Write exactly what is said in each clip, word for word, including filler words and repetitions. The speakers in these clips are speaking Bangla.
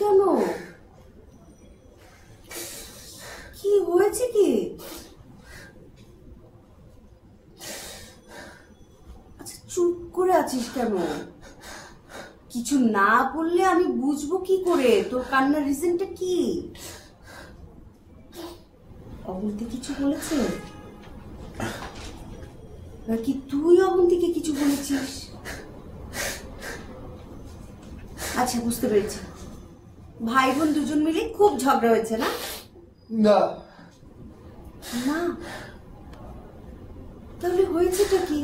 কেন? কি হয়েছে কি? আচ্ছা চুপ করে আছিস কেন? কিছু না বললে আমি বুঝবো কি করে তোর কান্নার রিজনটা কি? অবন্তি কিছু বলেছে? নাকি তুই অবন্তিকে কিছু বলেছিস? আচ্ছা বুঝতে পেরেছি, ভাই বোন দুজন মিলে খুব ঝগড়া হয়েছে না? না না, তাহলে হয়েছেটা কি?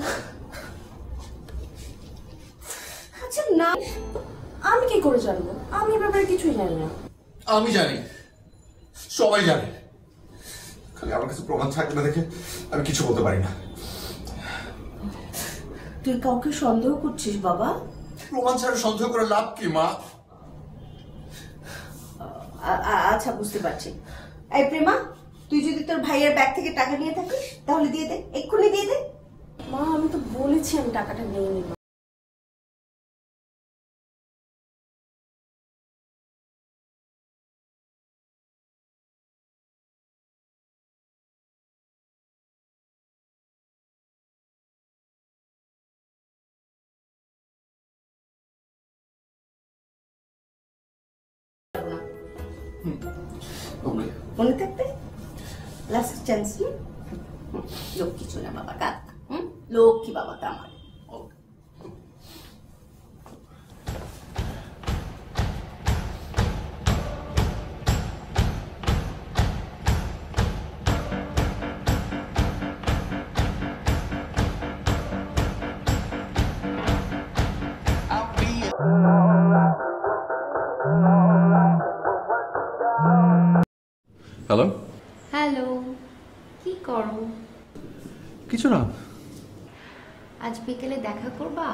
আচ্ছা না, আমি কি করে জানবো? আমি এ ব্যাপারে কিছুই জানি না। আমি জানি, সবাই জানে, খালি আমার কাছে প্রমাণ থাকবে না দেখে আমি কিছু বলতে পারি না। তুই কাউকে সন্দেহ করছিস বাবা? প্রমাণ ছাড়া সন্দেহ করে লাভ কি মা? আচ্ছা বুঝতে পারছি। এই প্রেমা, তুই যদি তোর ভাইয়ের ব্যাগ থেকে টাকা নিয়ে থাকিস তাহলে দিয়ে দে, এক্ষুনি দিয়ে দে। মা আমি তো বলেছি আমি টাকাটা নিয়ে নিব। মনে থাকবে লাস্ট চান্স। লক্ষ্মী চলে বাবা কাত, লক্ষ্মী বাবা তো আমার। হ্যালো হ্যালো, কি করো? কিছু না। আজ বিকেলে দেখা করবা?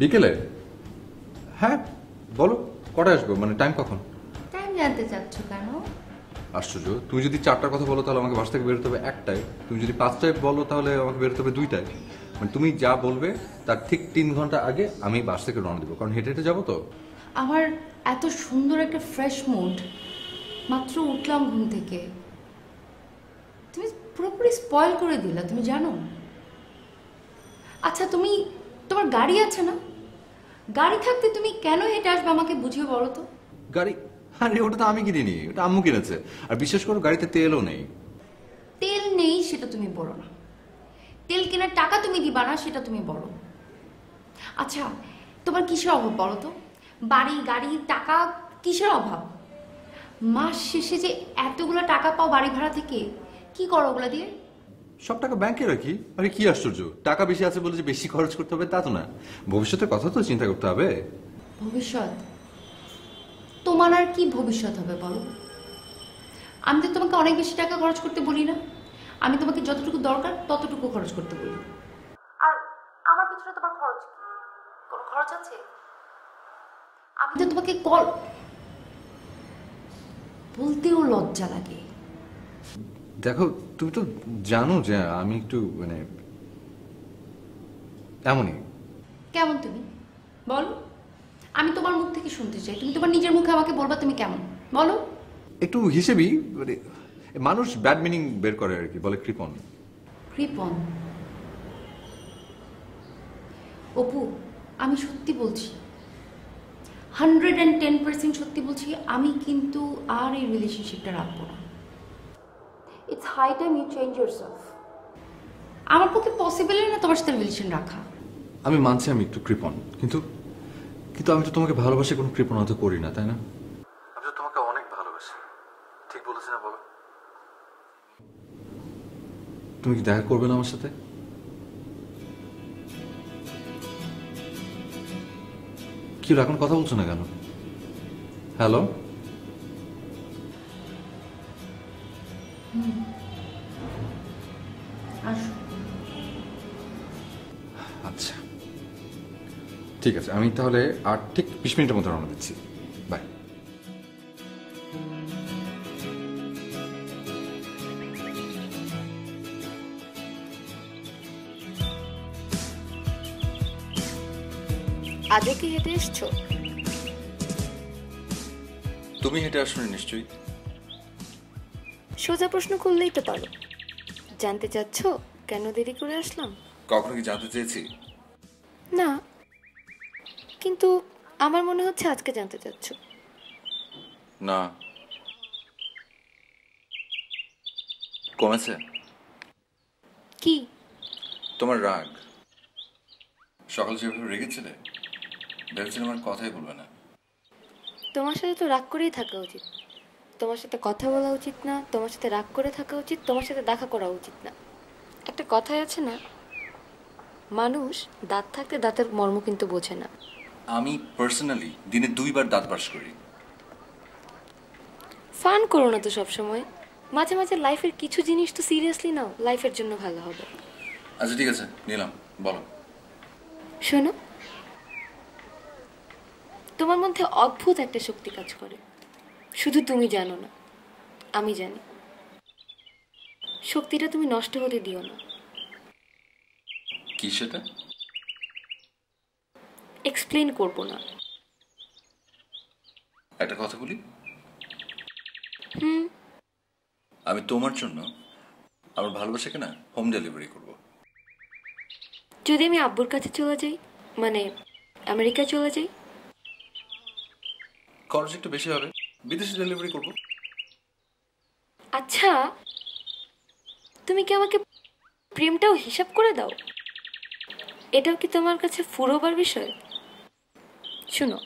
বিকেলে? হ্যাঁ বলো, কটায় আসবো? মানে টাইম কখন? টাইম জানতে চাচ্ছ কেন? আশ্চর্য, তুমি যদি চারটার কথা বলো তাহলে আমাকে বাস থেকে বেরোতে হবে একটায়, তুমি যদি পাঁচটায় বলো তাহলে আমাকে বেরোতে হবে দুইটায়। মানে তুমি যা বলবে তার ঠিক তিন ঘন্টা আগে আমি বাস থেকে রওনা দেবো, কারণ হেঁটে হেঁটে যাবো তো। আমার এত সুন্দর একটা ফ্রেশ মুড, মাত্র উঠলাম ঘুম থেকে, তুমি পুরোপুরি স্পয়েল করে দিলা তুমি জানো। আচ্ছা তুমি, তোমার গাড়ি আছে না? গাড়ি থাকতে তুমি কেন হেঁটে আসবে আমাকে বুঝিয়ে বলো তো। গাড়ি? আরে ওটা তো আমি কিনিনি, ওটা আম্মু কিনেছে। আর বিশ্বাস করো গাড়িতে তেলও নেই। তেল নেই সেটা তুমি বলো না, তেল কেনার টাকা তুমি দিবা না সেটা তুমি বলো। আচ্ছা তোমার কিসের অভাব বলো তো? বাড়ি, গাড়ি, টাকা, কিসের অভাব? মাস শেষে যে এতগুলো টাকা পাও বাড়ি ভাড়া থেকে, কি করো ওগুলো দিয়ে? সব টাকা ব্যাংকে রাখি। আরে কি আশ্চর্য, টাকা বেশি আছে বলে যে বেশি খরচ করতে হবে তা তো না, ভবিষ্যতের কথা তো চিন্তা করতে হবে। ভবিষ্যৎ? তোমার আর কি ভবিষ্যৎ হবে বলো? আমি তো তোমাকে অনেক বেশি টাকা খরচ করতে বলি না, আমি তোমাকে যতটুকু দরকার ততটুকু খরচ করতে বলি। আর আমার পিছনে তোমার খরচ কোনো খরচ আছে? আমি তো তোমাকে কল বলতেও লজ্জা লাগে। দেখো তুমি তো জানো যে আমি একটু মানে এমনই। কেমন তুমি বলো? আমি তোমার মুখ থেকে শুনতে চাই, তুমি তোমার নিজের মুখে আমাকে বলবা তুমি কেমন বলো। একটু হিসেবি, মানে মানুষ ব্যাড মিনিং বের করে আর কি, বলে কৃপণ। কৃপণ? অপু আমি সত্যি বলছি, হান্ড্রেড অ্যান্ড টেন পার্সেন্ট সত্যি বলছি, আমি কিন্তু আর এই রিলেশনশিপটা রাখবো না। It's high time you change yourself. আমার পক্ষে পসিবলই না তোমার সাথে রিলেশন রাখা। আমি মানছি আমি একটু কৃপণ, কিন্তু কিন্তু আমি তো তোমাকে ভালোবাসি, কোনো কৃপণতা করি না তাই না? আমি তো তোমাকে অনেক ভালোবাসি, ঠিক বলেছি না বলো? তুমি কি দেখা করবে না আমার সাথে? কি এখন কথা বলছো না কেন? হ্যালো আচ্ছা ঠিক আছে, আমি তাহলে আর ঠিক বিশ মিনিটের মধ্যে রওনা দিচ্ছি। বাই। আজও কি হেঁটে এসছো? তুমি হেঁটে আসোনি নিশ্চয়ই সোজা প্রশ্ন করলেই তো পারো জানতে চাচ্ছো কেন দেরি করে আসলাম কখনো কি জানতে চেয়েছি না কিন্তু আমার মনে হচ্ছে আজকে জানতে চাচ্ছো না কমেছে কি তোমার রাগ সকাল যেভাবে রেগেছিলে ভেবেছিলাম আর কথাই বলবে না তোমার সাথে তো রাগ করেই থাকা উচিত তোমার সাথে কথা বলা উচিত না তোমার সাথে রাগ করে থাকা উচিত তোমার সাথে দেখা করা উচিত না একটা কথা আছে না মানুষ দাঁত থাকতে দাঁতের মর্ম কিন্তু বোঝে না আমি পার্সোনালি দিনে দুইবার দাঁত ব্রাশ করি ফান করো না তো সব সময় মাঝে মাঝে লাইফের কিছু জিনিস তো সিরিয়াসলি নাও লাইফের জন্য ভালো হবে আচ্ছা ঠিক আছে নিলাম বলো শোনো তোমার মধ্যে অদ্ভুত একটা শক্তি কাজ করে শুধু তুমি জানো না আমি জানি শক্তিটা তুমি নষ্ট হতে দিও না কি সেটা এক্সপ্লেইন করব না একটা কথা বলি হুম আমি তোমার জন্য আমার ভালোবাসাকে না হোম ডেলিভারি করব যদি আমি আব্বুর কাছে চলে যাই মানে আমেরিকা চলে যাই খরচ একটু বেশি হবে বিদেশে ডেলিভারি করব আচ্ছা তুমি কি আমাকে প্রেমটাও হিসাব করে দাও এটাও কি তোমার কাছে ফুরোবার বিষয় শুনো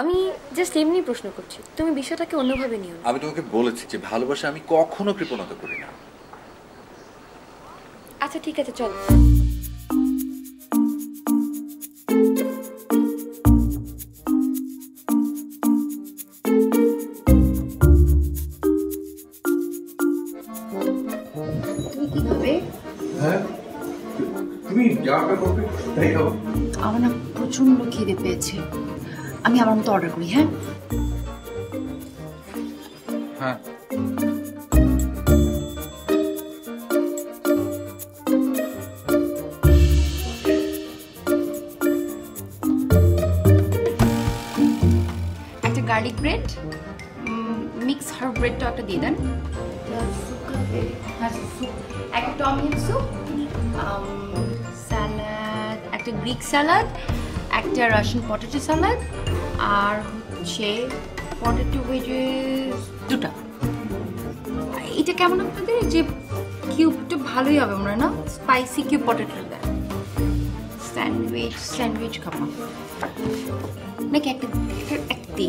আমি জাস্ট এমনি প্রশ্ন করছি তুমি বিষয়টাকে অন্যভাবে নিও আমি তোমাকে বলেছি যে ভালোবাসা আমি কখনো কৃপণতা করি না আচ্ছা ঠিক আছে চল আমি আমার মতো অর্ডার করি হ্যাঁ হ্যাঁ একটা গার্লিক ব্রেড মিক্স হার্ব ব্রেডটা একটা দিয়ে দেন একটা টমেটো স্যুপ স্যালাড একটা গ্রিক স্যালাড একটা রাশিয়ান পটেটো স্যালাড আর হচ্ছে পটেটো ভেজেস দুটো এটা কেমন আপনাদের যে কিউবটা ভালোই হবে আমরা না spicy cube potato then sandwich sandwich খাবো নাকি একটা একটি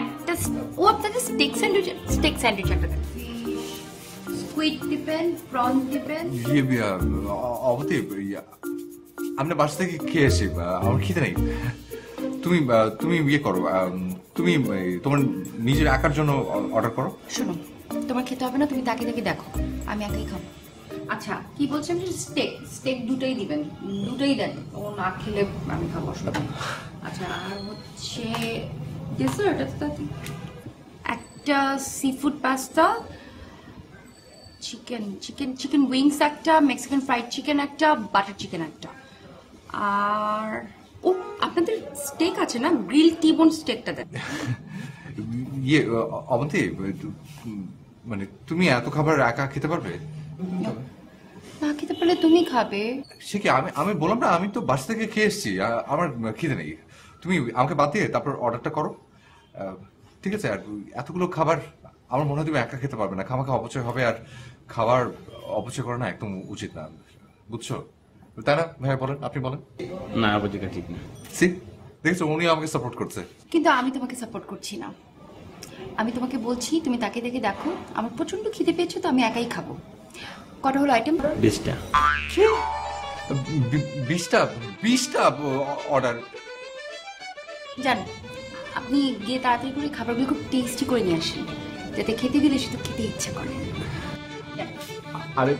একটা ও আপনাদের স্টেক স্যান্ডউইচ স্টেক স্যান্ডউইচ একটা দেন স্কুইড দিবেন প্রন দিবেন ইয়ে বিয়া অবতে ইয়া আমরা বাসা থেকে খেয়ে এসে আমার খিদে নেই তুমি তুমি ইয়ে করো তুমি তোমার নিজের আঁকার জন্য অর্ডার করো শোনো তোমার খেতে হবে না তুমি তাকে তাকে দেখো আমি একাই খাবো আচ্ছা কি বলছেন স্টেক স্টেক দুটোই দিবেন দুটোই দেন ও না খেলে আমি খাবো আচ্ছা আর হচ্ছে ডেসার্ট একটা seafood pasta chicken chicken chicken wings একটা মেক্সিকান ফ্রাইড চিকেন একটা বাটার চিকেন একটা আর ও আপনাদের স্টেক আছে না গ্রিল টি বোন স্টেকটা দেন ইয়ে অবন্তি মানে তুমি এত খাবার একা খেতে পারবে না খেতে পারলে তুমি খাবে সে কি আমি আমি বললাম না আমি তো বাসা থেকে খেয়ে এসছি আমার খিদে নেই তুমি আমাকে বাদ দিয়ে তারপর অর্ডারটা করো ঠিক আছে আর এতগুলো খাবার আমার মনে হয় তুমি একা খেতে পারবে না খামাখা অপচয় হবে আর খাবার অপচয় করা না একদম উচিত না বুঝছো তারা ভাই বলেন আপনি বলেন না বুঝিকা ঠিক না সি দেখছো উনি আমাকে সাপোর্ট করছে কিন্তু আমি তোমাকে সাপোর্ট করছি না আমি তোমাকে বলছি তুমি তাকে দেখে দেখো আমার প্রচন্ড খিদে পেয়েছে তো আমি একাই খাবো কত হলো আইটেম বিশটা বিশটা বিশটা অর্ডার জান আপনি গিয়ে তাড়াতাড়ি করে খাবারগুলো খুব টেস্টি করে নিয়ে আসেন যাতে খেতে দিলে শুধু খেতে ইচ্ছা করে আরে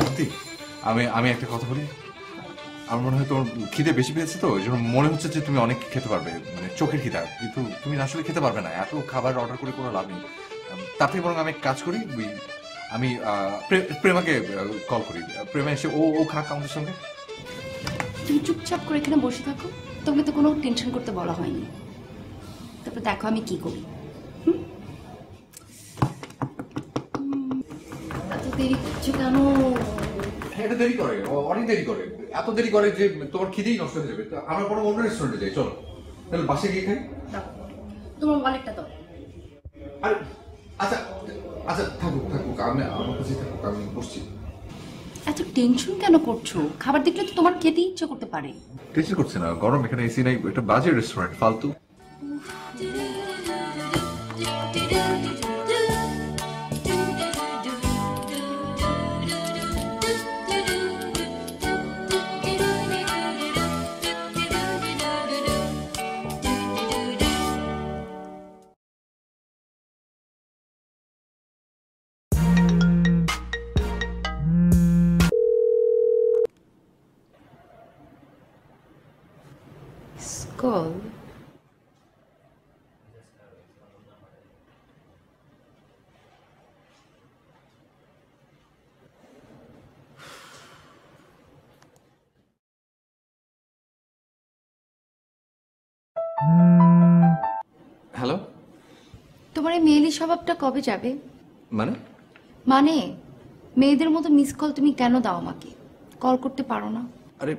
অবতি আমি আমি একটা কথা বলি আমার মনে হয় তোমার খিদে বেশি পেয়েছে তো যেন মনে হচ্ছে যে তুমি অনেক খেতে পারবে মানে চোখের খিদা কিন্তু তুমি আসলে খেতে পারবে না এত খাবার অর্ডার করে কোনো লাভ নেই তার থেকে বরং আমি কাজ করি আমি প্রেমাকে কল করি প্রেমা এসে ও ও খাক আমাদের সঙ্গে তুমি চুপচাপ করে এখানে বসে থাকো তোমাকে তো কোনো টেনশন করতে বলা হয়নি তারপর দেখো আমি কি করি হুম এত দেরি কিছু কেন এত দেরি করে অনেক দেরি করে এত দেরি করে যে তোমার খিদেই নষ্ট হয়ে যাবে তো আমরা বড় অন্য রেস্টুরেন্টে যাই চলো তাহলে বাসে গিয়ে খাই তোমার ওয়ালেটটা দাও আরে আচ্ছা আচ্ছা থাকুক থাকুক আমি আমার কাছে থাকুক আমি বসছি এত টেনশন কেন করছো খাবার দেখলে তো তোমার খেতে ইচ্ছে করতে পারে টেনশন করছ না গরম এখানে এসি নাই এটা বাজে রেস্টুরেন্ট ফালতু School. Hello? তোমার এই মেয়েলি স্বভাবটা কবে যাবে? মানে? মানে মেয়েদের মতো মিস কল তুমি কেন দাও আমাকে? কল করতে পারো না? আরে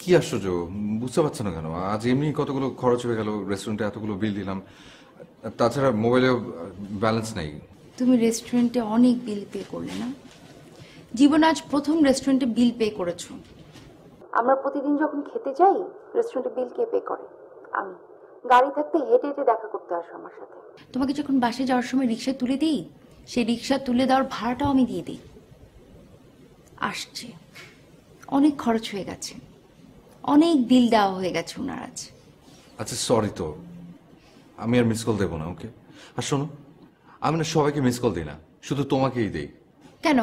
কি আশ্চর্য বুঝতে পারছ না কেন আজ এমনি কতগুলো খরচ হয়ে গেল রেস্টুরেন্টে এতগুলো বিল দিলাম তাছাড়া মোবাইলেও ব্যালেন্স নাই তুমি রেস্টুরেন্টে অনেক বিল পে করলে না জীবন আজ প্রথম রেস্টুরেন্টে বিল পে করেছো আমরা প্রতিদিন যখন খেতে যাই রেস্টুরেন্টে বিল কে পে করে আমি গাড়ি থাকতে হেঁটে হেঁটে দেখা করতে আসো আমার সাথে তোমাকে যখন বাসে যাওয়ার সময় রিক্সা তুলে দিই সেই রিক্সা তুলে দেওয়ার ভাড়াটাও আমি দিয়ে দিই আসছে অনেক খরচ হয়ে গেছে অনেক বিল দাও হয়ে গেছে ওনার আজ আচ্ছা সরি তো আমি আর মিস কল দেব না ওকে আর শোনো আমি না সবাইকে মিস কল দেই না শুধু তোমাকেই দেই কেন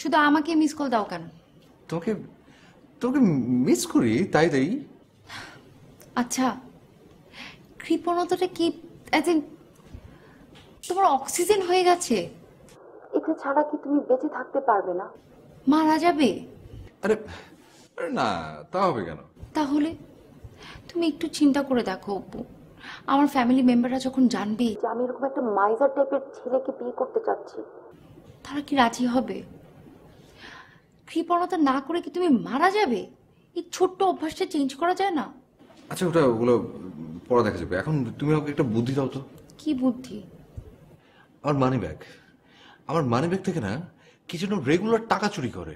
শুধু আমাকে মিস কল দাও কেন তোকে তোকে মিস করি তাই দেই আচ্ছা কৃপণতাটা কি তোমার অক্সিজেন হয়ে গেছে এটা ছাড়া কি তুমি বেঁচে থাকতে পারবে না মারা যাবে আরে না তা হবে কেন তাহলে তুমি একটু চিন্তা করে দেখো অপু আমার ফ্যামিলি মেম্বাররা যখন জানবে যে আমি এরকম একটা মাইজার টাইপের ছেলেকে বিয়ে করতে চাচ্ছি তারা কি রাজি হবে কৃপণতা না করে কি তুমি মারা যাবে এই ছোট্ট অভ্যাসটা চেঞ্জ করা যায় না আচ্ছা ওটা ওগুলো পরে দেখা যাবে এখন তুমি আমাকে একটা বুদ্ধি দাও তো কি বুদ্ধি আমার মানি ব্যাগ আমার মানি ব্যাগ থেকে না কিছু না রেগুলার টাকা চুরি করে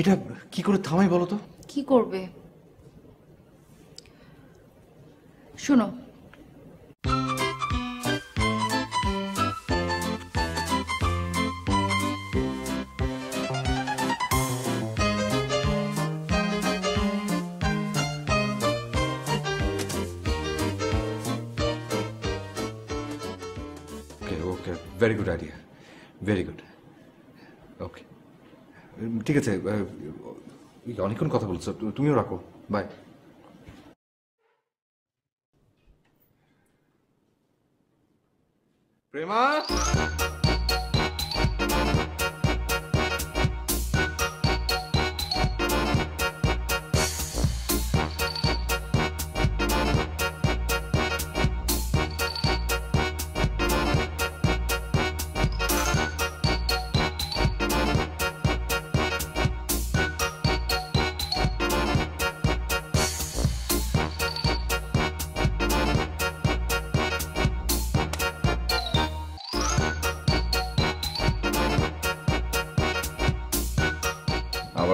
এটা কি করে থামাই বলো তো কি করবে শোনো okay okay very good idea very good okay ঠিক আছে অনেকক্ষণ কথা বলছো তুমিও রাখো বাই প্রেমা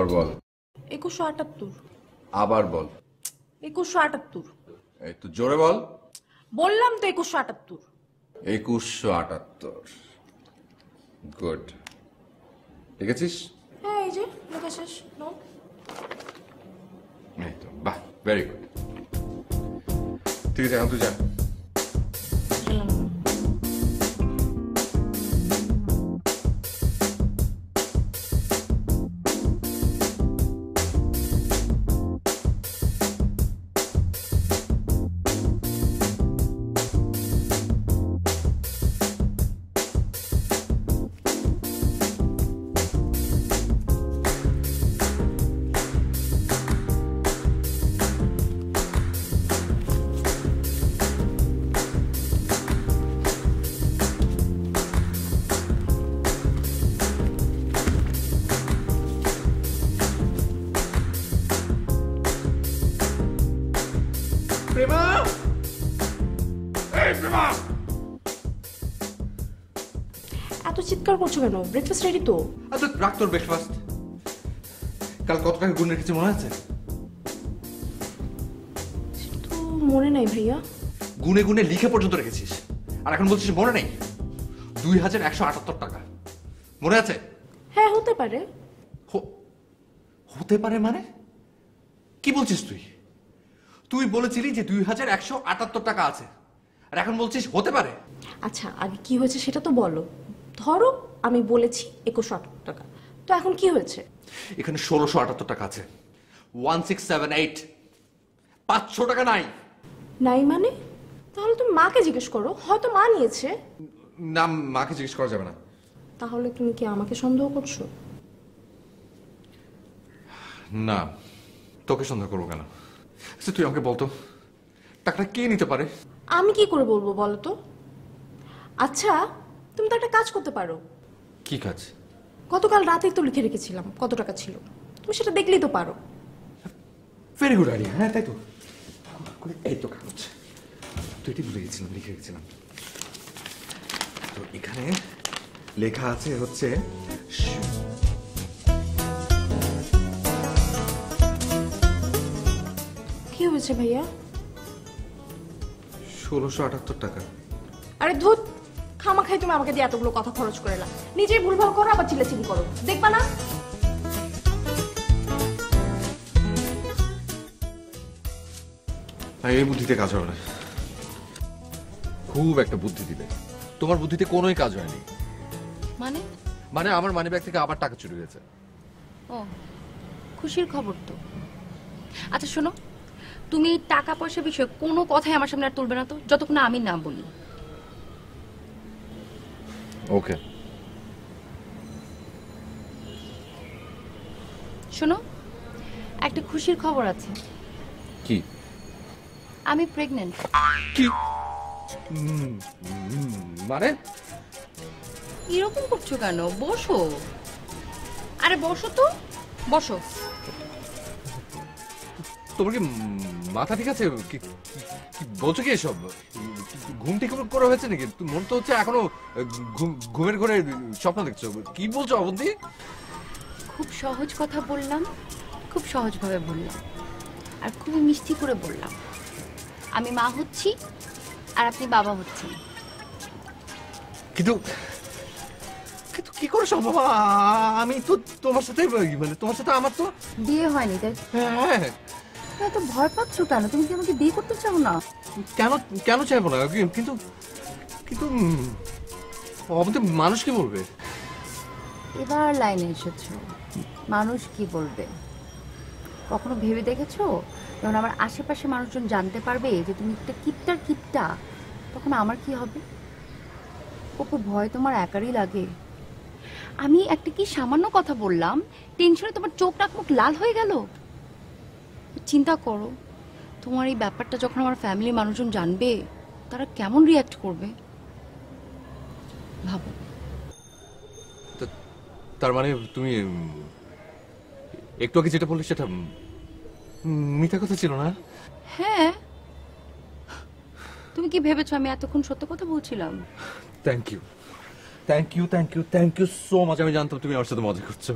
আবার বল একুশশো আটাত্তর আবার বল একুশশো আটাত্তর এই তো জোরে বল বললাম তো একুশশো আটাত্তর একুশশো আটাত্তর গুড ঠিক আছিস হ্যাঁ এই যে লিখেছিস নো এই তো বাহ ভেরি গুড ঠিক আছে এখন তুই যা Primo! Hey, Primo! Ato chitkar korcho keno breakfast ready to ato raktor breakfast kal koto taka gun rekheche mone ache to mone nai bhaiya gune gune likhe porjonto rekhechish ar ekhon bolchish mone nai two thousand one hundred seventy-eight taka mone ache ha hote pare hote pare mane ki bolchish tui tui bolechili je two thousand one hundred seventy-eight taka ache ar ekhon bolchish hote pare acha age ki hoyeche seta to bolo ধরো আমি বলেছি twenty-one টাকা তো এখন কি হয়েছে এখানে sixteen seventy-eight টাকা আছে one six seven eight five hundred টাকা নাই নাই মানে তাহলে তুমি মাকে জিজ্ঞেস করো হয়তো মা নিয়েছে না মাকে জিজ্ঞেস করা যাবে না তাহলে তুমি কি আমাকে সন্দেহ করছো না তোকে সন্দেহ করব কেন আচ্ছা তুই আমাকে বল তো টাকাটা কে নিতে পারে আমি কি করে বলবো বল তো আচ্ছা তুমি তো একটা কাজ করতে পারো কি কাজ গতকাল রাতেই তো লিখে রেখেছিলাম কত টাকা ছিল তুমি সেটা দেখলেই তো পারো very good idea হ্যাঁ তাই তো করে এই তো কাজ তুই ঠিক বলেছিলাম লিখে রেখেছিলাম তো এখানে লেখা আছে হচ্ছে কি হয়েছে ভাইয়া sixteen seventy-eight টাকা আরে ধুত খামা খাই তুমি আমাকে দিয়ে এতগুলো কথা খরচ করেলা নিজেই ভুলভাল করো আবার চিল্লাচিল্লি করো দেখবা না এই বুদ্ধিতে কাজ হবে না খুব একটা বুদ্ধি দিবে তোমার বুদ্ধিতে কোনোই কাজ হয়নি মানে মানে আমার মানি ব্যাগ থেকে আবার টাকা চুরি হয়েছে ও খুশির খবর তো আচ্ছা শোনো তুমি টাকা পয়সা বিষয়ে কোনো কথাই আমার সামনে আর তুলবে না তো যতক্ষণ আমি না বলি Okay. শোনো একটা খুশির খবর আছে কি আমি প্রেগন্যান্ট কি মানে এরকম করছো কেন বসো আরে বসো তো বসো তোমার কি মাথা ঠিক আছে কি বলছো কি সব ঘুম ঠিক করে হয়েছে নাকি তুমি মন তো হচ্ছে এখনো ঘুমের ঘরে স্বপ্ন দেখছো কি বলছো অবধি খুব সহজ কথা বললাম খুব সহজ ভাবে বললাম আর খুব মিষ্টি করে বললাম আমি মা হচ্ছি আর আপনি বাবা হচ্ছেন কিন্তু কিন্তু কি করে সম্ভব আমি তো তোমার সাথে মানে তোমার সাথে আমার তো বিয়ে হয়নি তাই হ্যাঁ না তো ভয় পাচ্ছো কেন তুমি কি আমাকে বিয়ে করতে চাও না কেন কেন চাইবো না কিন্তু কিন্তু অবধি মানুষ কি বলবে এবার লাইনে এসেছো মানুষ কি বলবে কখনো ভেবে দেখেছো যখন আমার আশেপাশে মানুষজন জানতে পারবে যে তুমি একটা কিপটার কিপটা তখন আমার কি হবে কত ভয় তোমার একারই লাগে আমি একটা কি সামান্য কথা বললাম টেনশনে তোমার চোখ নাক মুখ লাল হয়ে গেল চিন্তা করো তোমার এই ব্যাপারটা যখন আমার ফ্যামিলি মানুষজন জানবে তারা কেমন রিঅ্যাক্ট করবে ভাবো তার মানে তুমি একটু আগে যেটা বললে সেটা মিথ্যা কথা ছিল না হ্যাঁ তুমি কি ভেবেছো আমি এতক্ষণ সত্য কথা বলছিলাম thank you thank you thank you thank you so much আমি জানতাম তুমি আমার সাথে মজা করছো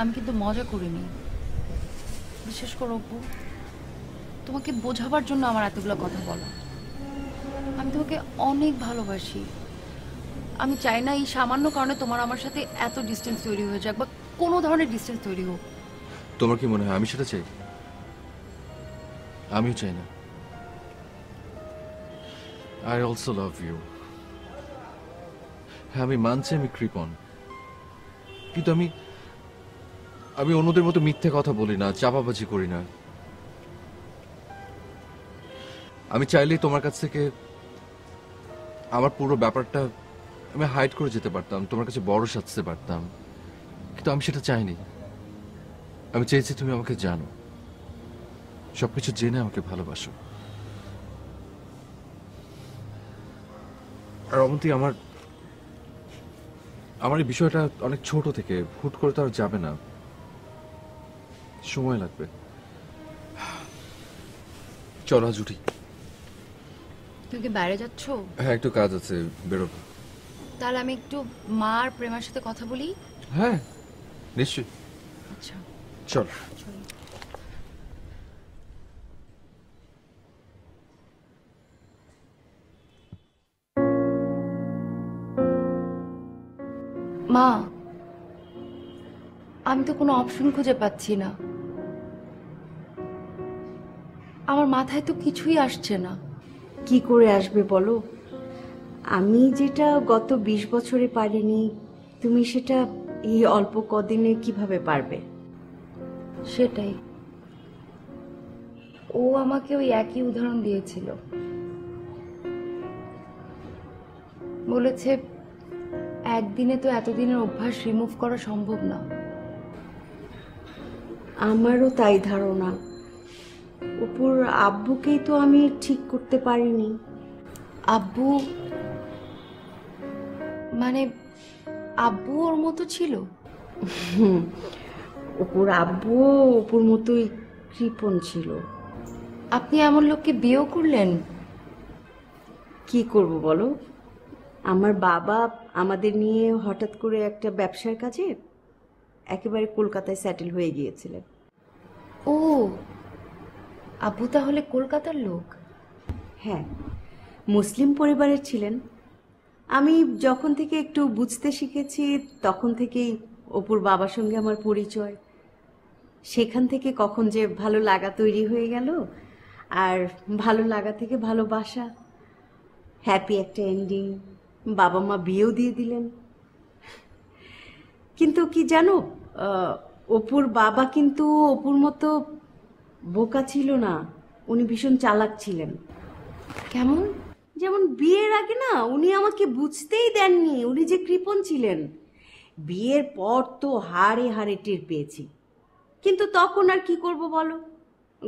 আমি কিন্তু মজা করিনি বিশেষ করে অপু তোমাকে বোঝাবার জন্য আমার এতগুলো কথা বলা আমি তোমাকে অনেক ভালোবাসি আমি চাই না এই সামান্য কারণে তোমার আমার সাথে এত ডিসটেন্স তৈরি হয়ে যাক বা কোনো ধরনের ডিসটেন্স তৈরি হোক তোমার কি মনে হয় আমি সেটা চাই আমিও চাই না I also love you আমি মানছি আমি কৃপণ কিন্তু আমি আমি অন্যদের মতো মিথ্যে কথা বলি না চাপাবাজি করি না আমি চাইলে তোমার কাছ থেকে আমার পুরো ব্যাপারটা আমি হাইড করে যেতে পারতাম তোমার কাছে বড় সাজতে পারতাম কিন্তু আমি সেটা চাইনি আমি চেয়েছি তুমি আমাকে জানো সবকিছু জেনে আমাকে ভালোবাসো আর অবন্তি আমার আমার এই বিষয়টা অনেক ছোট থেকে হুট করে তো আর যাবে না সময় লাগবে চল আজ উঠি তুমি কি বাইরে যাচ্ছ হ্যাঁ একটু কাজ আছে বেরো তাহলে আমি একটু মার প্রেমার সাথে কথা বলি হ্যাঁ নিশ্চয়ই আচ্ছা চল মা আমি তো কোনো অপশন খুঁজে পাচ্ছি না আমার মাথায় তো কিছুই আসছে না কি করে আসবে বলো আমি যেটা গত বিশ বছরে পারিনি তুমি সেটা এই অল্প কদিনে কিভাবে পারবে সেটাই ও আমাকে ওই একই উদাহরণ দিয়েছিল বলেছে একদিনে তো এতদিনের অভ্যাস রিমুভ করা সম্ভব না আমারও তাই ধারণা উপর আব্বুকেই তো আমি ঠিক করতে পারিনি আব্বু মানে আব্বু ওর মতো ছিল উপর আব্বু উপর মতোই কৃপণ ছিল আপনি এমন লোককে বিয়ে করলেন কি করব বলো আমার বাবা আমাদের নিয়ে হঠাৎ করে একটা ব্যবসার কাজে একেবারে কলকাতায় সেটেল হয়ে গিয়েছিলেন ও আব্বু তাহলে কলকাতার লোক হ্যাঁ মুসলিম পরিবারের ছিলেন আমি যখন থেকে একটু বুঝতে শিখেছি তখন থেকেই অপুর বাবার সঙ্গে আমার পরিচয় সেখান থেকে কখন যে ভালো লাগা তৈরি হয়ে গেল আর ভালো লাগা থেকে ভালোবাসা হ্যাপি একটা এন্ডিং বাবা মা বিয়েও দিয়ে দিলেন কিন্তু কি জানো অপুর বাবা কিন্তু অপুর মতো বোকা ছিল না উনি ভীষণ চালাক ছিলেন কেমন যেমন বিয়ের আগে না উনি আমাকে বুঝতেই দেননি উনি যে কৃপণ ছিলেন বিয়ের পর তো হাড়ে হাড়ে টের পেয়েছি কিন্তু তখন আর কি করব বলো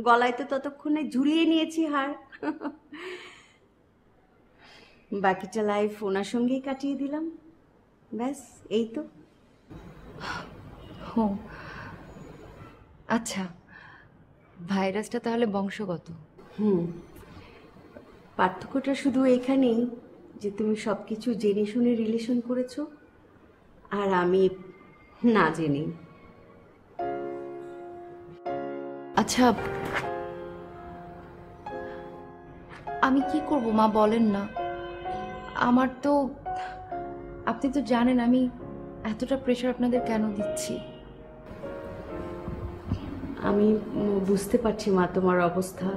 গলায় তো ততক্ষণে ঝুলিয়ে নিয়েছি হাড় বাকিটা লাইফ ওনার সঙ্গেই কাটিয়ে দিলাম ব্যাস এই তো ও আচ্ছা ভাইরাসটা তাহলে বংশগত হুম পার্থক্যটা শুধু এখানেই যে তুমি সবকিছু জেনে শুনে রিলেশন করেছো আর আমি না জেনে আচ্ছা আমি কি করব মা বলেন না আমার তো আপনি তো জানেন আমি এতটা প্রেসার আপনাদের কেন দিচ্ছি আমি বুঝতে পারছি মা তোমার অবস্থা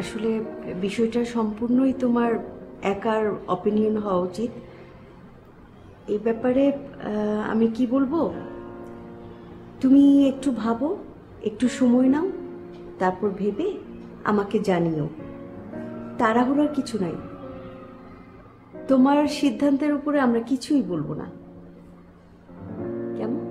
আসলে বিষয়টা সম্পূর্ণই তোমার একার অপিনিয়ন হওয়া উচিত এই ব্যাপারে আমি কি বলবো তুমি একটু ভাবো একটু সময় নাও তারপর ভেবে আমাকে জানিও তাড়াহুড়োর কিছু নাই তোমার সিদ্ধান্তের উপরে আমরা কিছুই বলবো না কেমন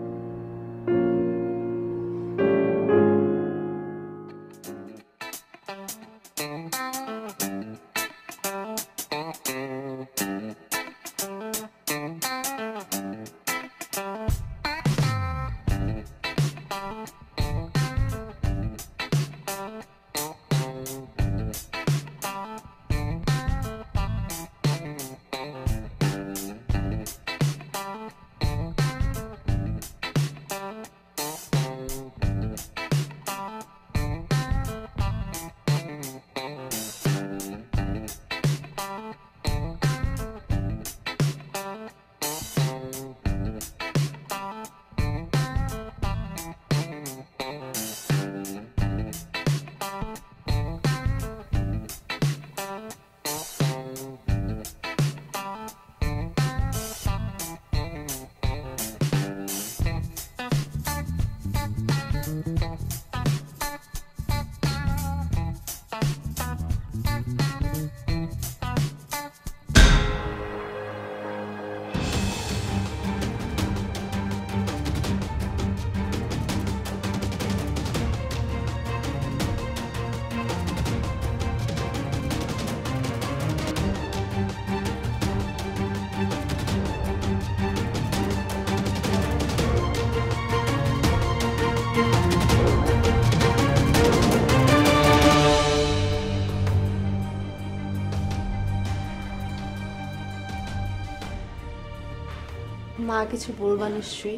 মা কিছু বলবা নিশ্চয়ই।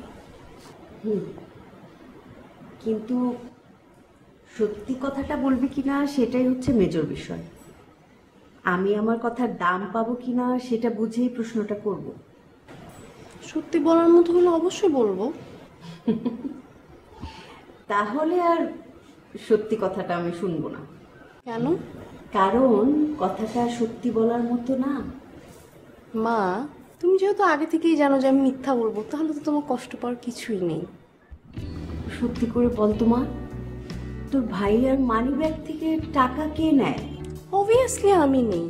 হুম, কিন্তু সত্যি কথাটা বলবি কিনা সেটাই হচ্ছে মেজর বিষয়। আমি আমার কথার দাম পাবো কিনা সেটা বুঝেই প্রশ্নটা করব। সত্যি বলার মতো হলে অবশ্যই বলবো। তাহলে আর সত্যি কথাটা আমি শুনবো না। কেন? কারণ কথাটা সত্যি বলার মতো না। মা, তুমি যেহেতু আগে থেকেই জানো যে আমি মিথ্যা বলবো, তাহলে তো তোমার কষ্ট পাওয়ার কিছুই নেই। সত্যি করে বল তো মা, তোর ভাই আর মানি ব্যাগ থেকে টাকা কে নেয়? অবভিয়াসলি আমি নেই।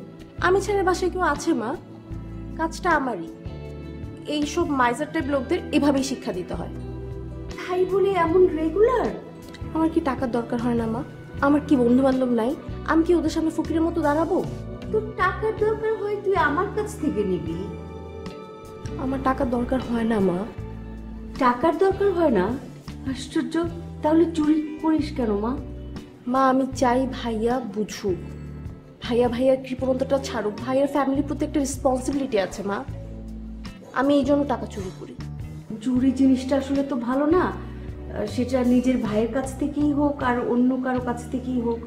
আমি ছেলের বাসায় কেউ আছে মা? কাজটা আমারই। এইসব মাইজার টাইপ লোকদের এভাবেই শিক্ষা দিতে হয়। তাই বলে এমন রেগুলার? আমার কি টাকার দরকার হয় না মা? আমার কি বন্ধু বান্ধব নাই? আমি কি ওদের সামনে ফকিরের মতো দাঁড়াবো? তোর টাকার দরকার হয়, তুই আমার কাছ থেকে নিবি। আমার টাকার দরকার হয় না মা। টাকার দরকার হয় না? আশ্চর্য, তাহলে চুরি করিস কেন মা? মা, আমি চাই ভাইয়া বুঝুক, ভাইয়া ভাইয়ার কৃপণতাটা ছাড়ুক। ভাইয়ার ফ্যামিলির প্রতি একটা রেসপন্সিবিলিটি আছে মা। আমি এই জন্য টাকা চুরি করি। চুরি জিনিসটা আসলে তো ভালো না, সেটা নিজের ভাইয়ের কাছ থেকেই হোক আর অন্য কারো কাছ থেকেই হোক।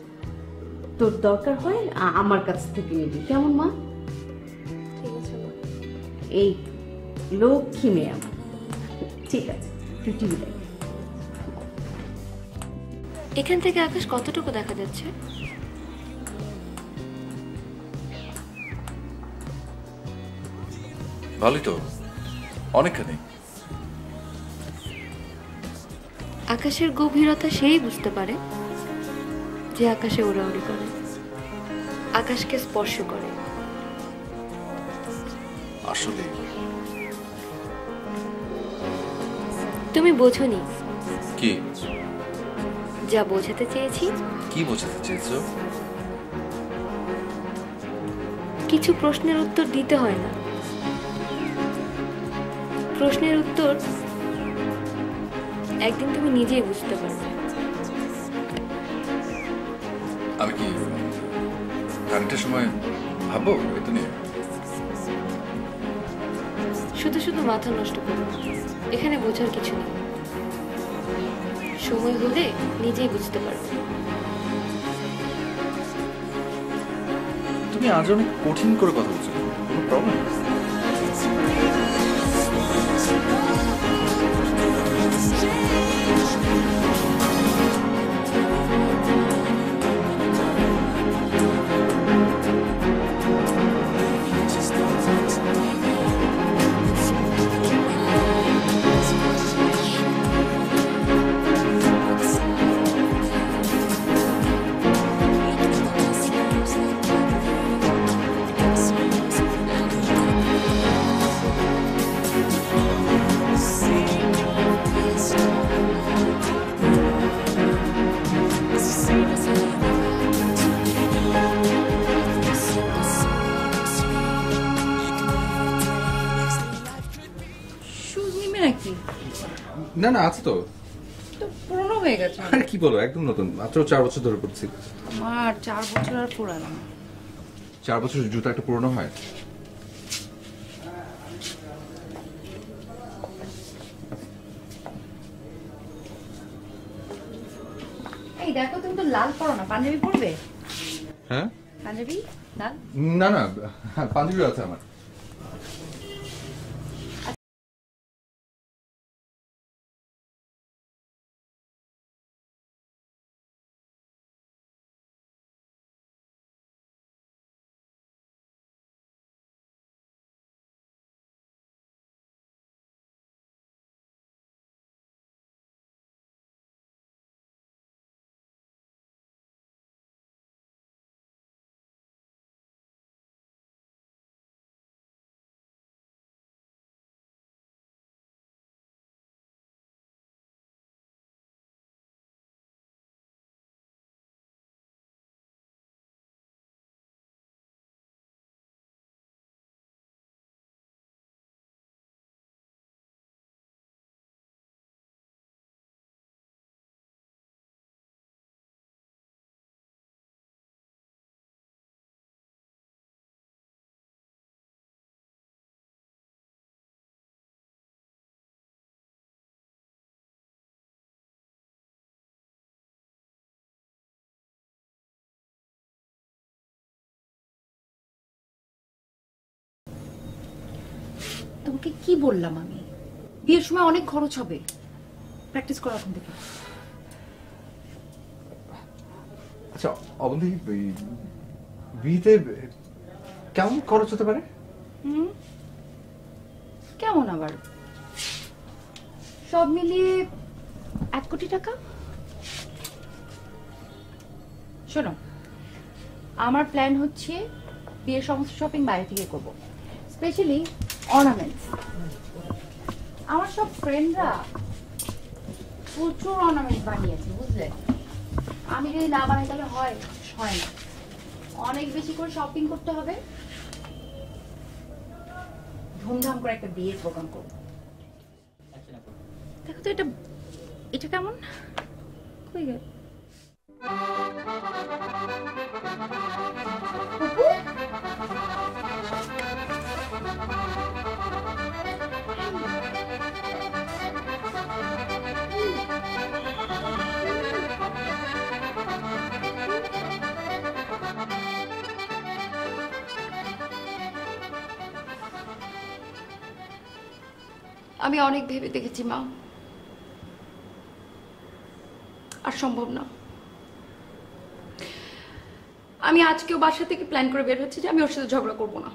তোর দরকার হয় আমার কাছ থেকে নিবি, কেমন মা? ঠিক আছে মা। এই লক্ষ্মী মেয়ে আমার। ঠিক আছে, তুই টিভি দেখ। এখান থেকে আকাশ কতটুকু দেখা যাচ্ছে? ভালোই তো, অনেকখানি। আকাশের গভীরতা সেই বুঝতে পারে যে আকাশে ওড়াউড়ি করে, আকাশকে স্পর্শ করে। আসলে তুমি বোঝনি কি যা বোঝাতে চেয়েছি। কি বোঝাতে চেয়েছো? কিছু প্রশ্নের উত্তর দিতে হয় না। প্রশ্নের উত্তর একদিন তুমি নিজেই বুঝতে পারবে। আমি কি গানটার সময় ভাবো এটা নিয়ে? শুধু শুধু মাথা নষ্ট করো, এখানে বোঝার কিছু নেই। সময় হলে নিজেই বুঝতে পারবে। তুমি আজ অনেক কঠিন করে কথা বলছো, কোনো প্রবলেম? না না, আছে তো, পুরনো হয়ে গেছে। আর কি বলবো, একদম নতুন, মাত্র চার বছর ধরে পড়ছি। আমার চার বছর আর পুরানো? চার বছর জুতা একটা পুরনো হয়। এই দেখো, তুমি তো লাল পরো না, পাঞ্জাবি পরবে? হ্যাঁ, পাঞ্জাবি লাল। না না, পাঞ্জাবি আছে আমার। তোমাকে কি বললাম আমি? বিয়ের সময় অনেক খরচ হবে, প্র্যাকটিস করো এখন থেকে। আচ্ছা অবন্ধি, বিয়েতে কেমন খরচ হতে পারে? হুম, কেমন আবার? সব মিলিয়ে এক কোটি টাকা। শোনো, আমার প্ল্যান হচ্ছে বিয়ের সমস্ত শপিং বাইরে থেকে করবো, স্পেশালি অর্নামেন্টস। আমার সব ফ্রেন্ডরা প্রচুর অর্নামেন্টস বানিয়েছে, বুঝলে? আমি যদি না বানাই তাহলে হয় হয় না, অনেক বেশি করে শপিং করতে হবে, ধুমধাম করে একটা বিয়ের প্রোগ্রাম করবো। দেখো তো এটা এটা কেমন কই গেল? আমি অনেক ভেবে দেখেছি মা, আর সম্ভব না। আমি আজকেও বাসা থেকে প্ল্যান করে বের হচ্ছি যে আমি ওর সাথে ঝগড়া করবো না,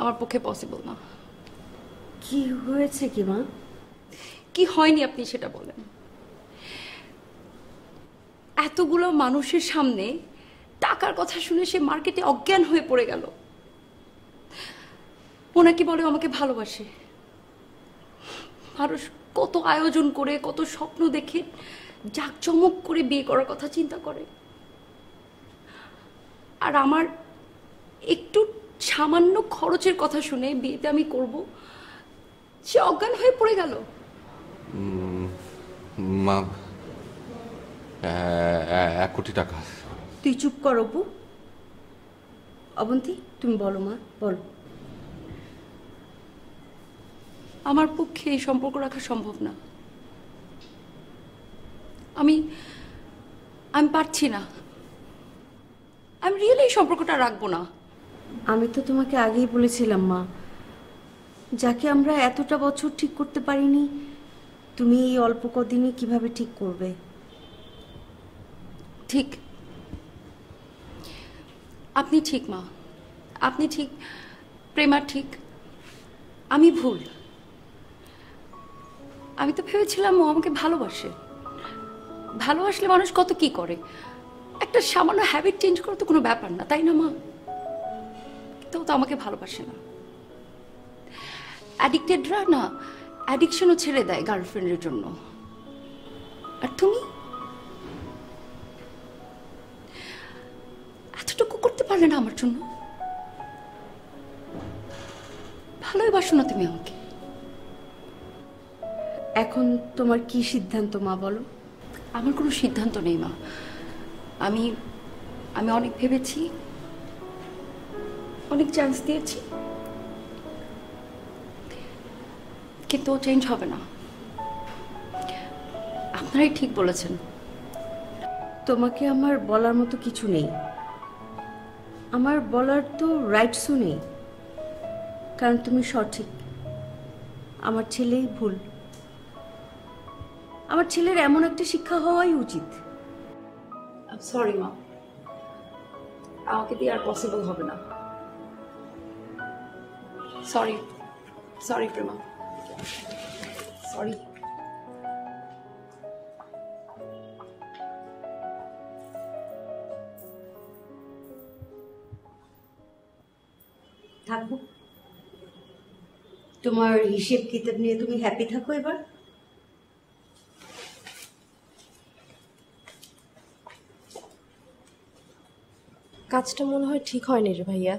আমার পক্ষে পসিবল না। কি হয়েছে কি মা? কি হয়নি আপনি সেটা বলেন। এতগুলো মানুষের সামনে টাকার কথা শুনে সে মার্কেটে অজ্ঞান হয়ে পড়ে গেল। ওনাকে বলে আমাকে ভালোবাসে, মানুষ কত আয়োজন করে, কত স্বপ্ন দেখে জাঁকজমক করে বিয়ে করার কথা চিন্তা করে, আর আমার একটু সামান্য খরচের কথা শুনে বিয়েতে আমি করব, সে অজ্ঞান হয়ে পড়ে গেল। মা, এক কোটি টাকা। তুই চুপ কর অপু। অবন্তী তুমি বলো মা, বলো। আমার পক্ষে এই সম্পর্ক রাখা সম্ভব না, আমি আমি পারছি না, আমি রিয়েলি এই সম্পর্কটা রাখবো না। আমি তো তোমাকে আগেই বলেছিলাম মা, যাকে আমরা এতটা বছর ঠিক করতে পারিনি, তুমি এই অল্প কদিনে কিভাবে ঠিক করবে? ঠিক, আপনি ঠিক মা, আপনি ঠিক, প্রেমা ঠিক, আমি ভুল। আমি তো ভেবেছিলাম ও আমাকে ভালোবাসে, ভালোবাসলে মানুষ কত কি করে, একটা সামান্য হ্যাবিট চেঞ্জ করা তো কোনো ব্যাপার না, তাই না মা? তো তো আমাকে ভালোবাসে না। অ্যাডিক্টেডরা না অ্যাডিকশনও ছেড়ে দেয় গার্লফ্রেন্ডের জন্য, আর তুমি এতটুকু করতে পারলে না আমার জন্য? ভালোই বাসো না তুমি আমাকে। এখন তোমার কি সিদ্ধান্ত মা, বলো। আমার কোনো সিদ্ধান্ত নেই মা, আমি আমি অনেক ভেবেছি, অনেক চান্স দিয়েছি, কিন্তু ও চেঞ্জ হবে না। আপনারাই ঠিক বলেছেন। তোমাকে আমার বলার মতো কিছু নেই, আমার বলার তো রাইটসও নেই, কারণ তুমি সঠিক, আমার ছেলেই ভুল। আমার ছেলের এমন একটা শিক্ষা হওয়াই উচিত। আই এম সরি মা, আমাকে দিয়ে আর পসিবল হবে না। Sorry, sorry Prema, sorry. থাকবো, তোমার হিসেব কিতাব নিয়ে তুমি হ্যাপি থাকো এবার। কাজটা মনে হয় ঠিক হয়নি রে ভাইয়া।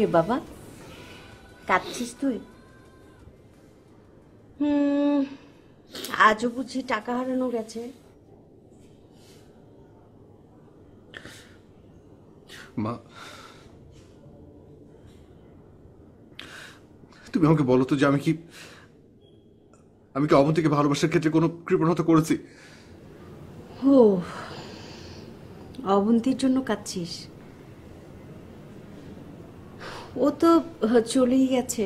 রে বাবা? কাঁদছিস তুই? হুম, আজও বুঝি টাকা হারানো গেছে। মা, তুমি আমাকে বলো তো যে আমি কি আমি কি অবন্তীকে ভালোবাসার ক্ষেত্রে কোনো কৃপণতা করেছি? ও, অবন্তীর জন্য কাঁদছিস? ও তো চলেই গেছে,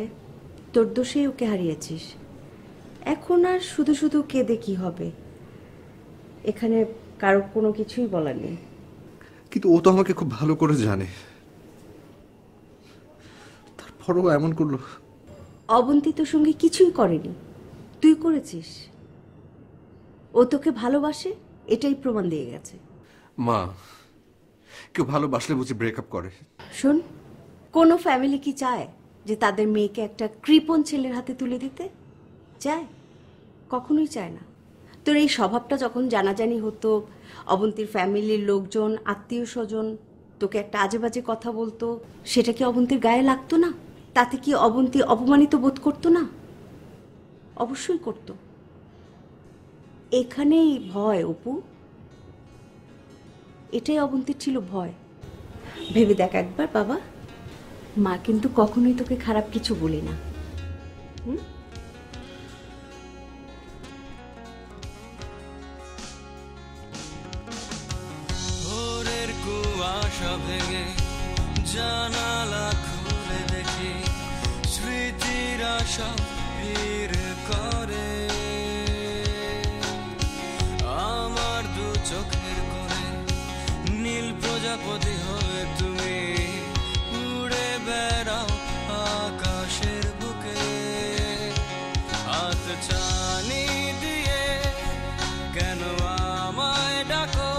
তোর দোষেই ওকে হারিয়েছিস। এখন আর শুধু শুধু কেঁদে কি হবে? এখানে কারো কোনো কিছুই বলার নেই। কিন্তু ও তো আমাকে খুব ভালো করে জানে, তারপরও এমন করলো। অবন্তী তোর সঙ্গে কিছুই করেনি, তুই করেছিস। ও তোকে ভালোবাসে, এটাই প্রমাণ দিয়ে গেছে। মা, কেউ ভালোবাসলে বুঝি ব্রেকআপ করে? শোন, কোনো ফ্যামিলি কি চায় যে তাদের মেয়েকে একটা কৃপণ ছেলের হাতে তুলে দিতে? চায়? কখনোই চায় না। তোর এই স্বভাবটা যখন জানাজানি হতো, অবন্তীর ফ্যামিলির লোকজন, আত্মীয় স্বজন তোকে একটা আজে বাজে কথা বলতো, সেটা কি অবন্তীর গায়ে লাগতো না? তাতে কি অবন্তী অপমানিত বোধ করতো না? অবশ্যই করতো। এখানেই ভয় অপু, এটাই অবন্তীর ছিল ভয়। ভেবে দেখ একবার বাবা, মা কিন্তু কখনোই তোকে খারাপ কিছু বলি না। হুম, জানালা খুলে দেখি স্মৃতির আশা ভিড় করে আমার দু চোখের কোণে। নীল প্রজাপতি হয়ে তুমি উড়ে বেড়াও আকাশের বুকে, হাত চানি দিয়ে কেন আমায় ডাকো?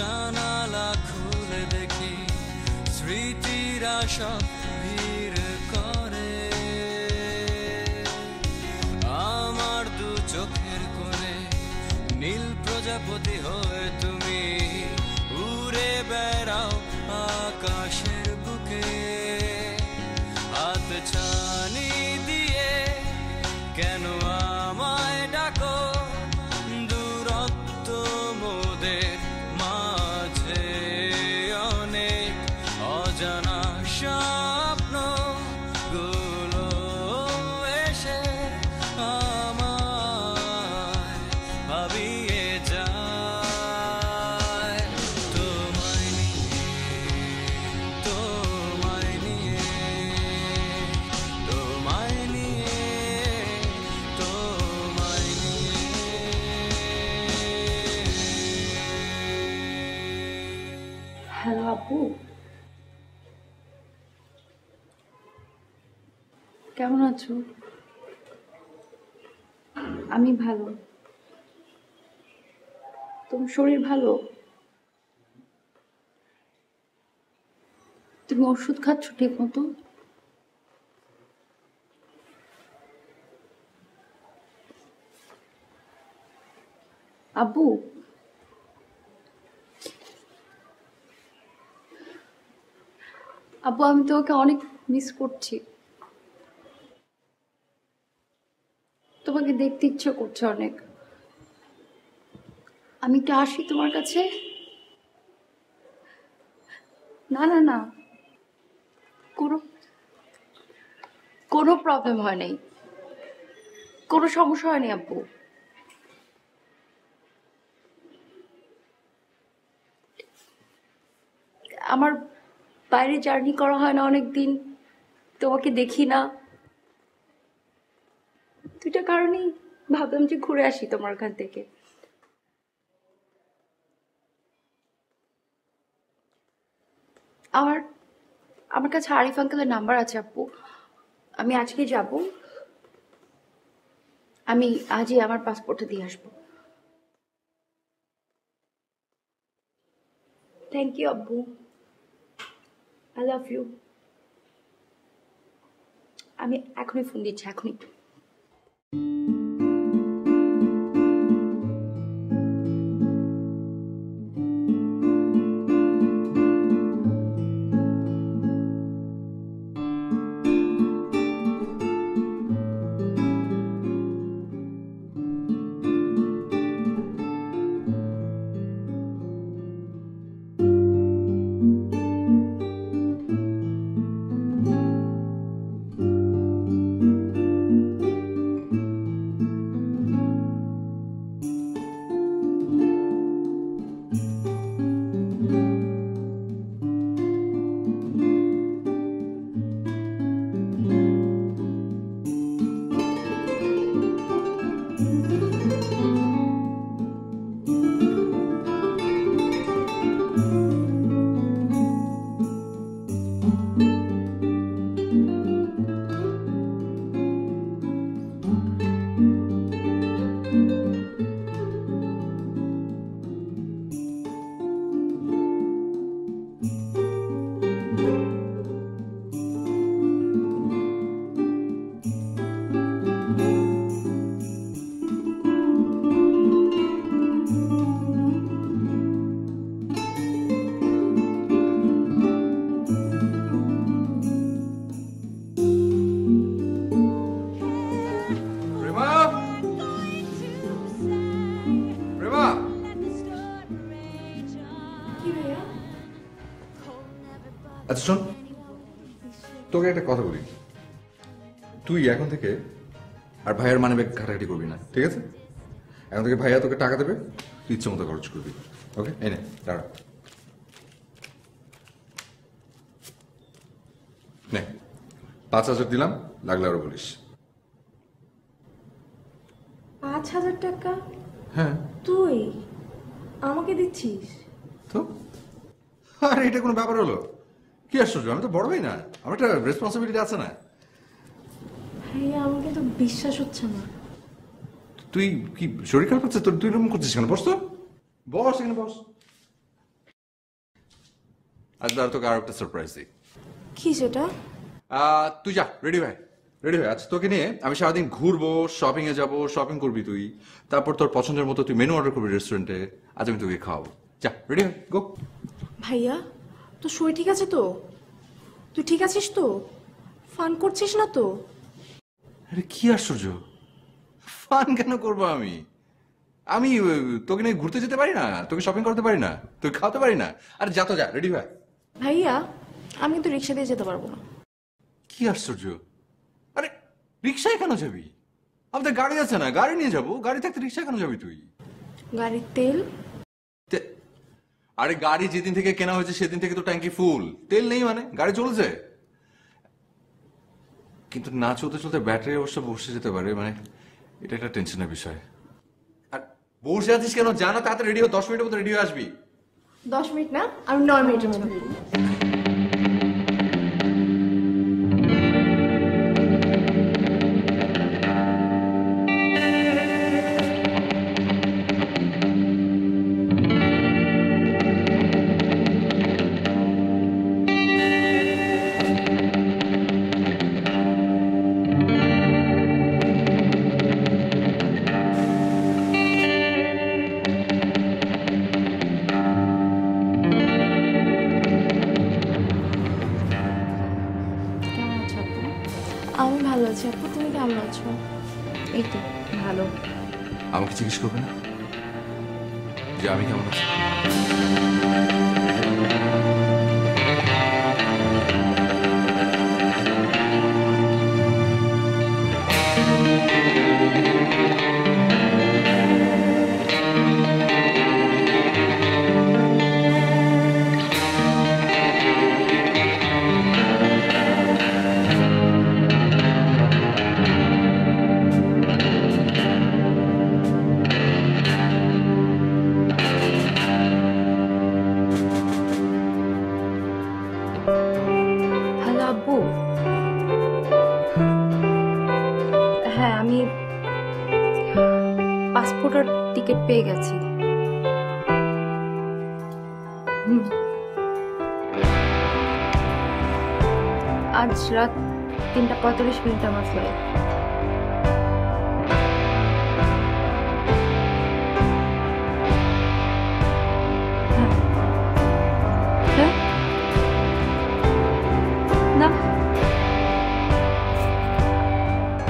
জানালা খুলে দেখি স্মৃতির আশা ভিড় করে আমার দু চোখের কোণে। নীল প্রজাপতি হয়ে তুমি উড়ে বেড়াও আকাশের বুকে, হাত ছানি দিয়ে কেন আমায় ডাকো? I'll be your কেমন আছো? আমি ভালো। তোমার শরীর ভালো? তুমি ওষুধ খাচ্ছ ঠিক মতো? আব্বু, আব্বু আমি তোকে অনেক মিস করছি। তোমাকে দেখতে ইচ্ছে করছে অনেক। আমি একটু আসি তোমার কাছে? না না না, কোনো কোনো প্রবলেম হয় নাই, কোনো সমস্যা হয়নি আব্বু। আমার বাইরে জার্নি করা হয় না অনেকদিন, তোমাকে দেখি না, দুইটা কারণেই ভাবলাম যে ঘুরে আসি তোমার কাছ থেকে। আমার আমার কাছে আরিফ আঙ্কেলের নাম্বার আছে আপু, আমি আজকে যাব, আমি আজই আমার পাসপোর্টটা দিয়ে আসবো। থ্যাংক ইউ আব্বু, আই লাভ ইউ। আমি এখনই ফোন দিচ্ছি, এখনই। তোকে একটা কথা বলি, তুই এখন থেকে আর ভাইয়ার মানে ঘাটাঘাটি করবি না, ঠিক আছে? এখন থেকে ভাইয়া তোকে টাকা দেবে, তুই ইচ্ছে মতো খরচ করবি, ওকে? এই নে, দাঁড়া, নে, পাঁচ হাজার দিলাম, লাগলে আরো বলিস। পাঁচ হাজার টাকা? হ্যাঁ। তুই আমাকে দিচ্ছিস তো? আরে এটা কোনো ব্যাপার হলো? কি আশ্চর্য, আমি তো বড় ভাই না, আমার একটা রেসপন্সিবিলিটি আছে না? ভাইয়া আমাকে তো বিশ্বাস হচ্ছে না। তুই কি শরীর খারাপ হচ্ছে তোর? তুই রুম করছিস কেন? বস তো, বস এখানে বস। আজ ধর তোকে আর একটা সারপ্রাইজ দিই। কি সেটা? তুই যা রেডি ভাই, রেডি ভাই। আজ তোকে নিয়ে আমি সারাদিন ঘুরবো, শপিং এ যাবো, শপিং করবি তুই, তারপর তোর পছন্দের মতো তুই মেনু অর্ডার করবি রেস্টুরেন্টে, আজ আমি তোকে খাওয়াবো। যা রেডি ভাই, গো। ভাইয়া তোর শরীর ঠিক আছে তো? তুই ঠিক আছিস তো? ফান করছিস না তো? আরে কি আশ্চর্য, ফান কেন করবো আমি? আমি তোকে নিয়ে ঘুরতে যেতে পারি না, তোকে শপিং করতে পারি না, তুই খাওয়াতে পারি না? আরে যা তো, যা রেডি ভাই। ভাইয়া আমি কিন্তু রিক্সা দিয়ে যেতে পারবো না। কি আশ্চর্য, আরে রিক্সায় কেন যাবি? আমাদের গাড়ি আছে না, গাড়ি নিয়ে যাবো। গাড়ি থাকতে রিক্সায় কেন যাবি তুই? গাড়ির তেল? আরে গাড়ি যেদিন থেকে কেনা হয়েছে সেদিন থেকে তো ট্যাঙ্কি ফুল, তেল নেই মানে গাড়ি চলছে, কিন্তু না চলতে চলতে ব্যাটারি অবশ্য বসে যেতে পারে, মানে এটা একটা টেনশনের বিষয়। আর বসে আছিস কেন? জানা তাড়াতাড়ি রেডি হয়ে দশ মিনিটের মতো রেডি হয়ে আসবি। দশ মিনিট না, আমি নয় মিনিটের মতো। আমি ভালো আছি আপু তুমি কেমন আছো এই তো ভালো আমাকে জিজ্ঞেস করবে না যে আমি কেমন আছি आज रात तीन टा पैंतालीस मिनट में फ्लाइट ना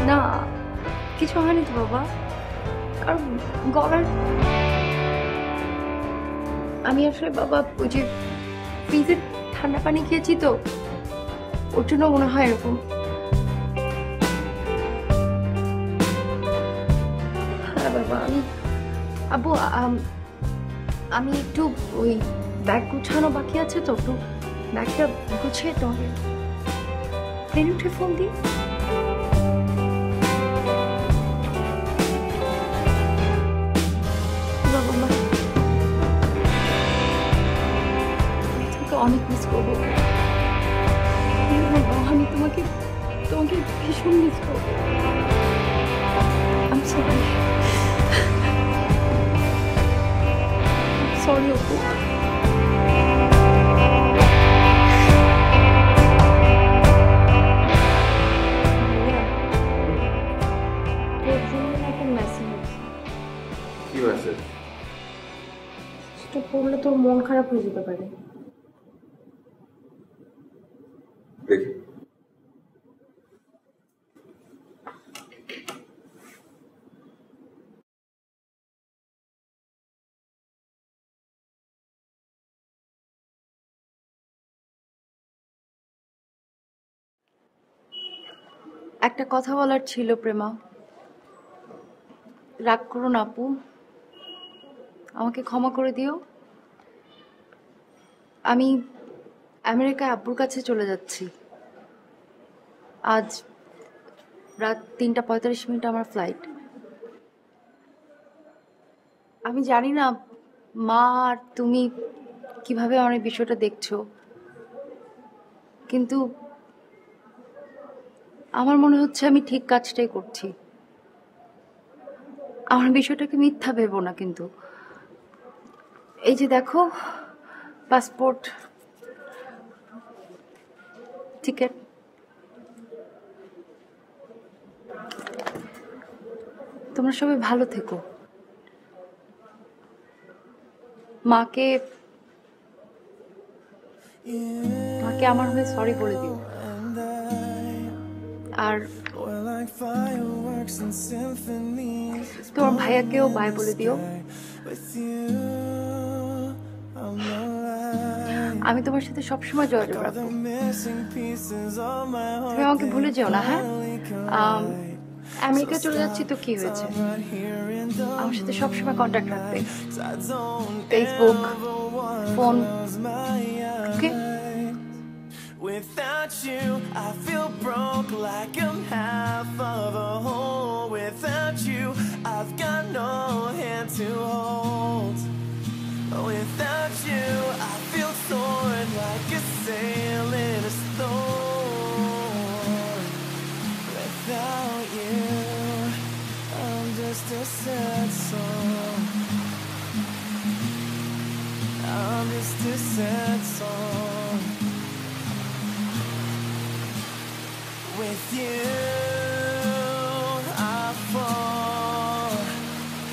ना किस बहाने तो बाबा कर गॉलर अमीर से बाबा मुझे फ्रीजर ठंडा पानी किया ची तो ওটা না মনে হয় এরকম হ্যাঁ বাবা আবু আমি একটু ওই ব্যাগ গুছানো বাকি আছে তো একটু ব্যাগটা গুছিয়ে তো প্লেন উঠে ফোন দিই বাবা মা তোকে অনেক মিস করবো আমি তোমাকে তোমাকে ভীষণ মিস করবো I'm sorry I'm sorry Apu কি হয়েছে সেটা পড়লে তোর মন খারাপ হয়ে যেতে পারে দেখি একটা কথা বলার ছিল প্রেমা রাগ করো না আপু আমাকে ক্ষমা করে দিও আমি আমেরিকায় আব্বুর কাছে চলে যাচ্ছি আজ রাত তিনটা পঁয়তাল্লিশ মিনিট আমার ফ্লাইট আমি জানি না মা আর তুমি কিভাবে আমার বিষয়টা দেখছো কিন্তু আমার মনে হচ্ছে আমি ঠিক কাজটাই করছি আমার বিষয়টাকে মিথ্যা ভেবো না কিন্তু এই যে দেখো পাসপোর্ট টিকেট তোমরা সবাই ভালো থেকো মাকে মাকে আমার হয়ে সরি বলে দিও আর তোর ভাইয়াকেও বাই বলে দিও আমি তোমার সাথে সবসময় যোগাযোগ রাখবো তুমি আমাকে ভুলে যেও না হ্যাঁ আমেরিকা চলে যাচ্ছি তো কি হয়েছে আমার সাথে সবসময় কন্ট্যাক্ট রাখবে Facebook phone okay Without you, I feel broke like I'm half of a whole. Without you, I've got no hand to hold. Without you, I feel torn like a sail in a storm. Without you, I'm just a sad song. I'm just a sad song. With you, I fall.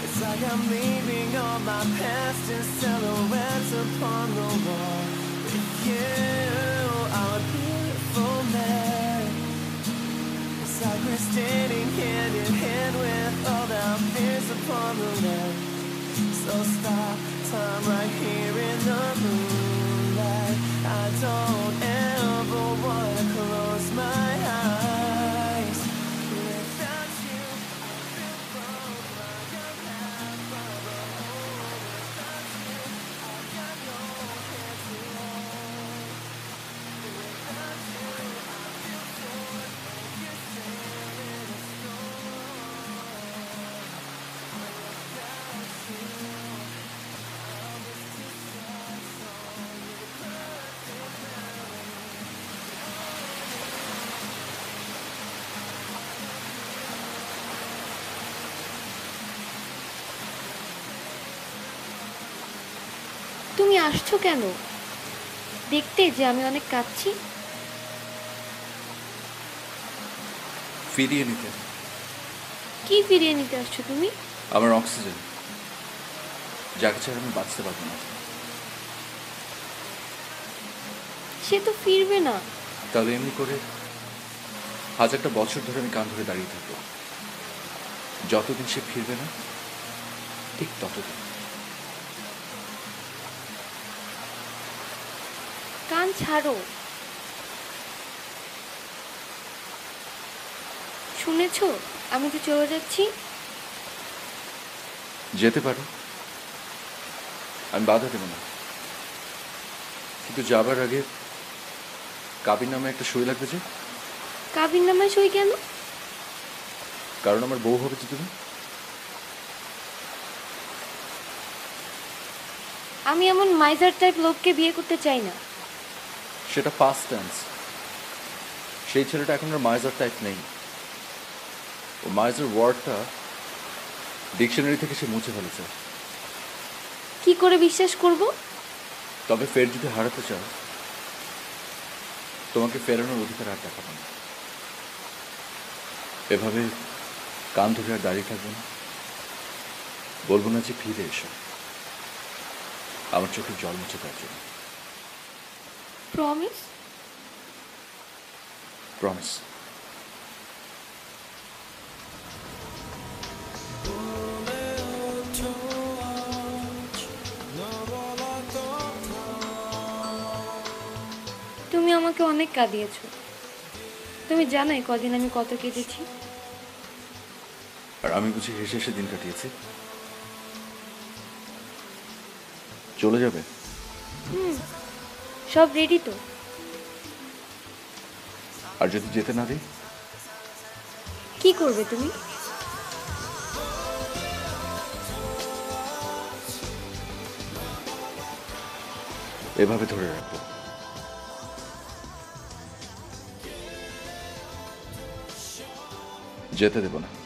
It's like I'm leaving all my past in silhouettes upon the wall. With you, I'm a beautiful man. It's we're standing hand in hand with all our fears upon the land. So stop time right here in the moonlight. I don't ever want to close my eyes. Without you, I feel broke like I'm half on the road. Without you, I've got no care to hold. Without you, I feel good like you're standing in a storm. Without you. তুমি আসছো কেন? দেখতে যে আমি অনেক কাঁদছি। ফিরিয়ে নিতে। কি ফিরিয়ে নিতে আসছো তুমি? আমার অক্সিজেন, যাকে ছাড়া আমি বাঁচতে পারবো না। সে তো ফিরবে না। তাহলে এমনি করে হাজারটা বছর ধরে আমি কান ধরে দাঁড়িয়ে থাকবো, যতদিন সে ফিরবে না ঠিক ততদিন। কান ছাড়ো, শুনেছো আমি তো চলে যাচ্ছি। যেতে পারো, আমি বাধা দেব না, কিন্তু যাবার আগে কাবির নামে একটা সই লাগবে। যে কাবির নামে সই কেন? কারণ আমার বউ হবে তো তুমি। আমি এমন মাইজার টাইপ লোককে বিয়ে করতে চাই না। সেটা past tense, সেই ছেলেটা এখন আর মাইজার টাইপ নেই। ও মাইজার ওয়ার্ডটা ডিকশনারি থেকে সে মুছে ফেলেছে। কি করে বিশ্বাস করব? তবে ফের যদি হারাতে চাও, তোমাকে ফেরানোর অধিকার আর দেখাবো না। এভাবে কান ধরে আর দাঁড়িয়ে থাকবো না, বলবো না যে ফিরে এসো আমার চোখের জল মুছে দেওয়ার জন্য। Promise? Promise. তুমি আমাকে অনেক কাঁদিয়েছো। তুমি জানোই কদিন আমি কত কেঁদেছি। আর আমি বুঝি হেসে হেসে দিন কাটিয়েছি। চলে যাবে? হুম, সব রেডি তো। আর যদি যেতে না দিই কি করবে তুমি? এভাবে ধরে রাখবো। যেতে দেব না।